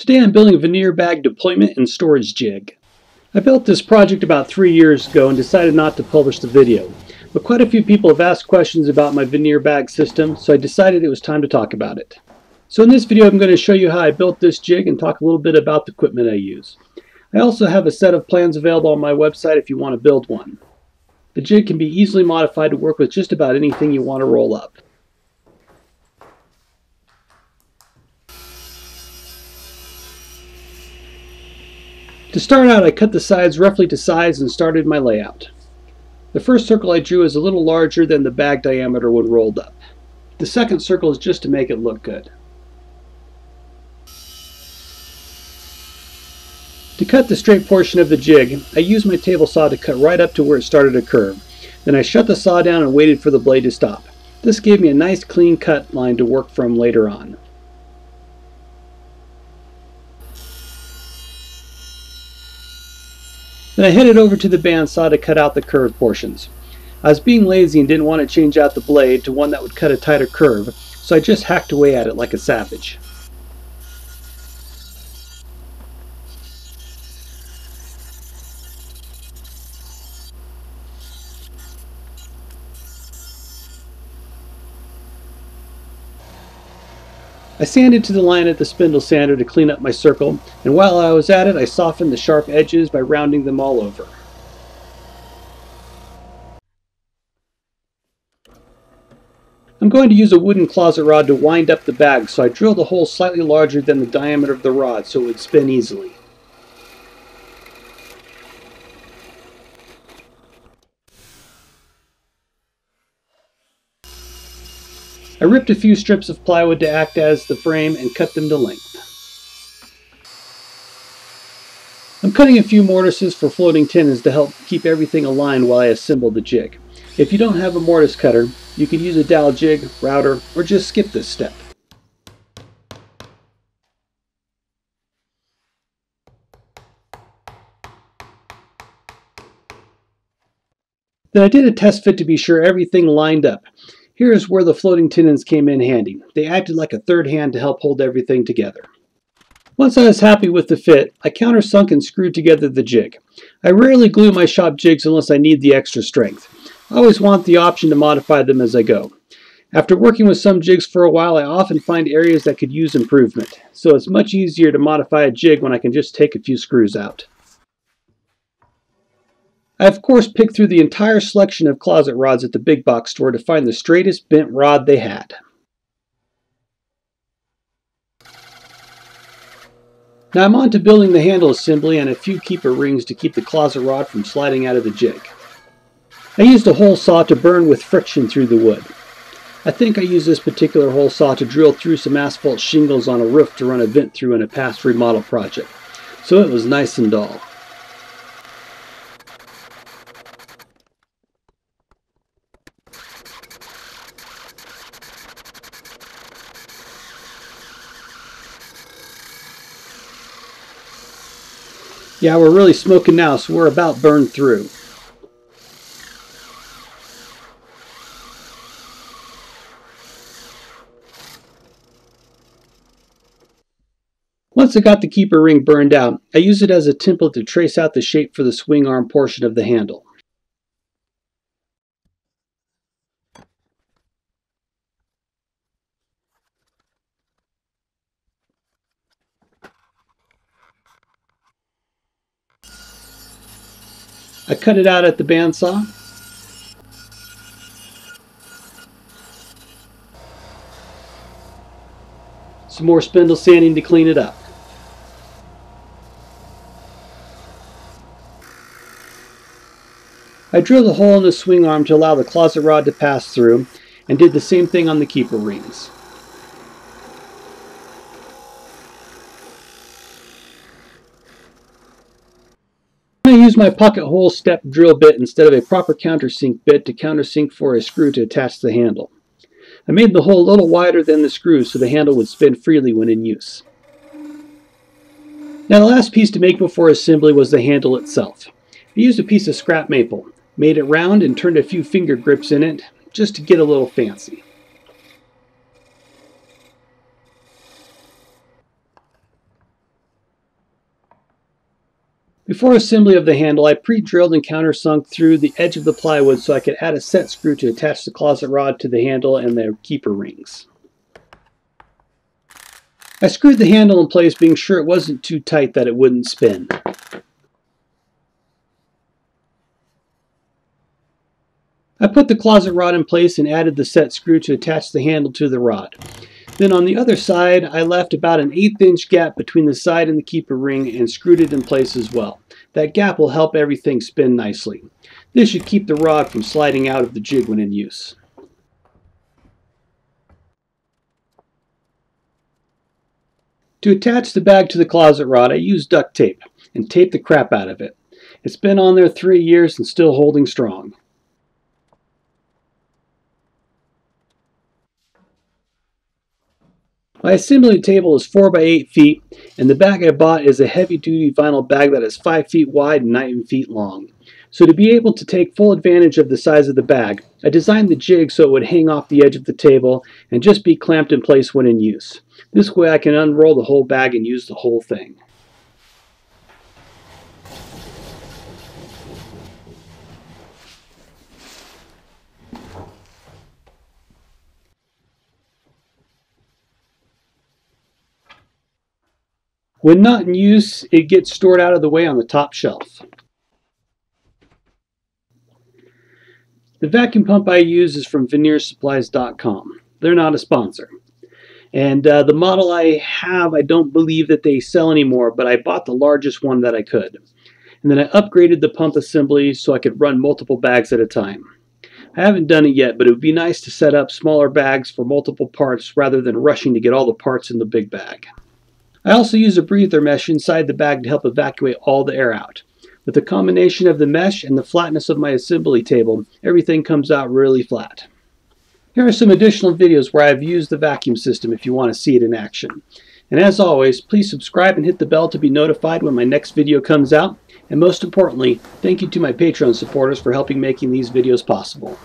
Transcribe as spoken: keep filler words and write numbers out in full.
Today I'm building a veneer bag deployment and storage jig. I built this project about three years ago and decided not to publish the video, but quite a few people have asked questions about my veneer bag system, so I decided it was time to talk about it. So in this video I'm going to show you how I built this jig and talk a little bit about the equipment I use. I also have a set of plans available on my website if you want to build one. The jig can be easily modified to work with just about anything you want to roll up. To start out, I cut the sides roughly to size and started my layout. The first circle I drew is a little larger than the bag diameter when rolled up. The second circle is just to make it look good. To cut the straight portion of the jig, I used my table saw to cut right up to where it started to curve. Then I shut the saw down and waited for the blade to stop. This gave me a nice clean cut line to work from later on. Then I headed over to the bandsaw to cut out the curved portions. I was being lazy and didn't want to change out the blade to one that would cut a tighter curve, so I just hacked away at it like a savage. I sanded to the line at the spindle sander to clean up my circle, and while I was at it, I softened the sharp edges by rounding them all over. I'm going to use a wooden closet rod to wind up the bag, so I drilled a hole slightly larger than the diameter of the rod so it would spin easily. I ripped a few strips of plywood to act as the frame and cut them to length. I'm cutting a few mortises for floating tendons to help keep everything aligned while I assemble the jig. If you don't have a mortise cutter, you can use a dowel jig, router, or just skip this step. Then I did a test fit to be sure everything lined up. Here is where the floating tendons came in handy. They acted like a third hand to help hold everything together. Once I was happy with the fit, I countersunk and screwed together the jig. I rarely glue my shop jigs unless I need the extra strength. I always want the option to modify them as I go. After working with some jigs for a while, I often find areas that could use improvement, so it's much easier to modify a jig when I can just take a few screws out. I of course picked through the entire selection of closet rods at the big box store to find the straightest bent rod they had. Now I'm on to building the handle assembly and a few keeper rings to keep the closet rod from sliding out of the jig. I used a hole saw to burn with friction through the wood. I think I used this particular hole saw to drill through some asphalt shingles on a roof to run a vent through in a past remodel project, so it was nice and dull. Yeah, we're really smoking now, so we're about burned through. Once I got the keeper ring burned out, I used it as a template to trace out the shape for the swing arm portion of the handle. I cut it out at the bandsaw. Some more spindle sanding to clean it up. I drilled a hole in the swing arm to allow the closet rod to pass through and did the same thing on the keeper rings. I used my pocket hole step drill bit instead of a proper countersink bit to countersink for a screw to attach the handle. I made the hole a little wider than the screw so the handle would spin freely when in use. Now the last piece to make before assembly was the handle itself. I used a piece of scrap maple, made it round and turned a few finger grips in it just to get a little fancy. Before assembly of the handle, I pre-drilled and countersunk through the edge of the plywood so I could add a set screw to attach the closet rod to the handle and the keeper rings. I screwed the handle in place, being sure it wasn't too tight that it wouldn't spin. I put the closet rod in place and added the set screw to attach the handle to the rod. Then on the other side, I left about an eighth inch gap between the side and the keeper ring and screwed it in place as well. That gap will help everything spin nicely. This should keep the rod from sliding out of the jig when in use. To attach the bag to the closet rod, I used duct tape and taped the crap out of it. It's been on there three years and still holding strong. My assembly table is four by eight feet, and the bag I bought is a heavy-duty vinyl bag that is five feet wide and nine feet long. So to be able to take full advantage of the size of the bag, I designed the jig so it would hang off the edge of the table and just be clamped in place when in use. This way I can unroll the whole bag and use the whole thing. When not in use, it gets stored out of the way on the top shelf. The vacuum pump I use is from veneers supplies dot com. They're not a sponsor. And uh, the model I have, I don't believe that they sell anymore, but I bought the largest one that I could. And then I upgraded the pump assembly so I could run multiple bags at a time. I haven't done it yet, but it would be nice to set up smaller bags for multiple parts rather than rushing to get all the parts in the big bag. I also use a breather mesh inside the bag to help evacuate all the air out. With the combination of the mesh and the flatness of my assembly table, everything comes out really flat. Here are some additional videos where I've used the vacuum system if you want to see it in action. And as always, please subscribe and hit the bell to be notified when my next video comes out. And most importantly, thank you to my Patreon supporters for helping making these videos possible.